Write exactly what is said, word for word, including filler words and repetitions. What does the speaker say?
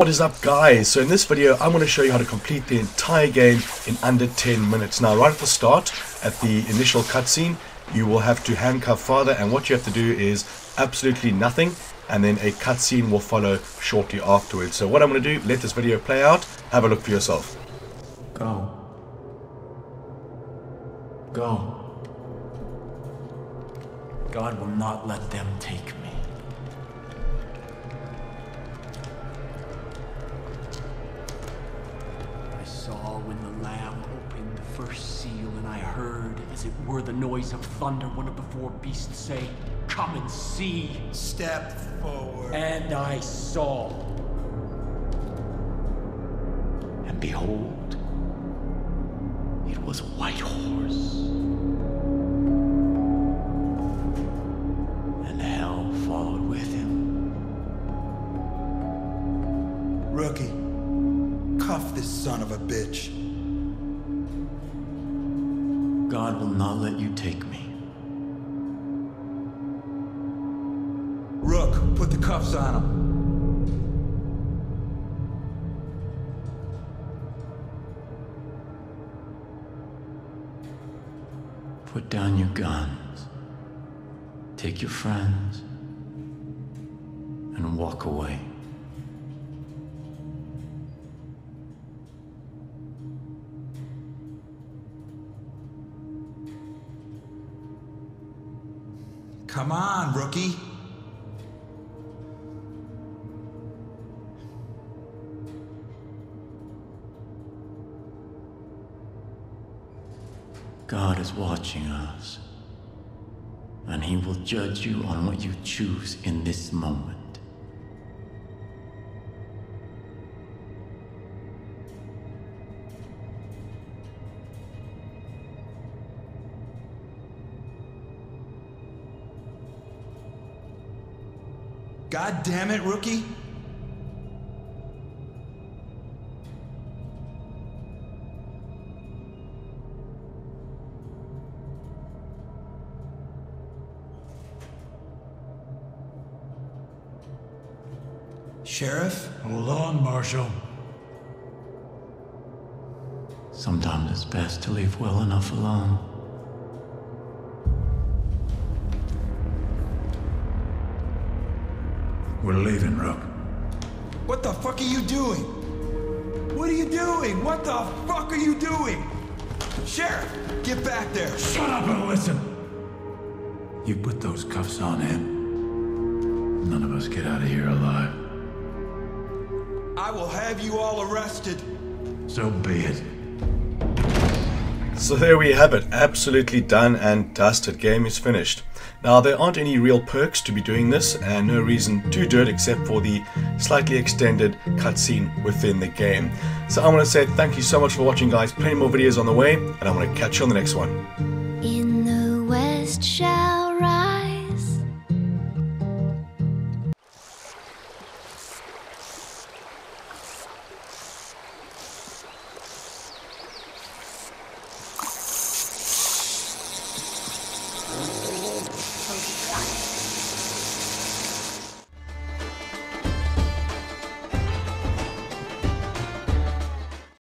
What is up, guys? So in this video I'm going to show you how to complete the entire game in under ten minutes. Now right at the start, at the initial cutscene, you will have to handcuff Father, and what you have to do is absolutely nothing, and then a cutscene will follow shortly afterwards. So what I'm going to do, let this video play out, have a look for yourself. Go. Go. God will not let them take me. I saw when the Lamb opened the first seal, and I heard, as it were the noise of thunder, one of the four beasts say, "Come and see." Step forward. And I saw. And behold, it was a white horse. Rookie, cuff this son of a bitch. God will not let you take me. Rook, put the cuffs on him. Put down your guns. Take your friends. And walk away. Come on, rookie. God is watching us, and he will judge you on what you choose in this moment. God damn it, rookie! Sheriff? Hold on, Marshal. Sometimes it's best to leave well enough alone. We're leaving, Rook. What the fuck are you doing? What are you doing? What the fuck are you doing? Sheriff, get back there. Shut up and listen. You put those cuffs on him. None of us get out of here alive. I will have you all arrested. So be it. So there we have it, absolutely done and dusted, game is finished. Now there aren't any real perks to be doing this, and no reason to do it except for the slightly extended cutscene within the game. So I want to say thank you so much for watching, guys. Plenty more videos on the way, and I want to catch you on the next one. In the West Shire.